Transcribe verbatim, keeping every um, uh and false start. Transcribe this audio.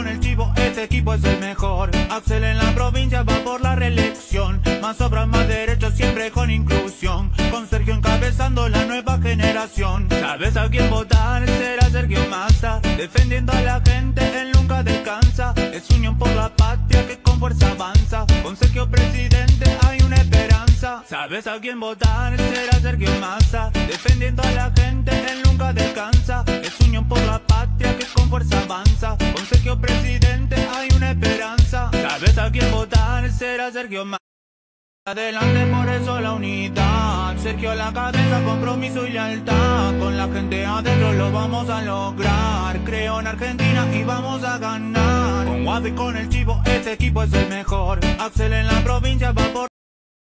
con el chivo, este equipo es el mejor. Axel en la provincia va por la reelección. Más obras, más derechos, siempre con inclusión. Con Sergio encabezando la nueva generación. Sabes a quién votar, será Sergio Massa. Defendiendo a la gente, él nunca descansa. Es Unión por la Patria que con fuerza avanza. Con Sergio presidente hay una esperanza. Sabes a quién votar, será Sergio Massa. Defendiendo a la gente, él nunca descansa. Es Unión por la Patria que con fuerza avanza. Con Sergio presidente hay una esperanza. Sabes a quién votar, será Sergio Massa. Adelante, por eso la unidad. Sergio a la cabeza, compromiso y lealtad. Con la gente adentro lo vamos a lograr. Creo en Argentina y vamos a ganar. Con Wab y con el chivo, este equipo es el mejor. Axel en la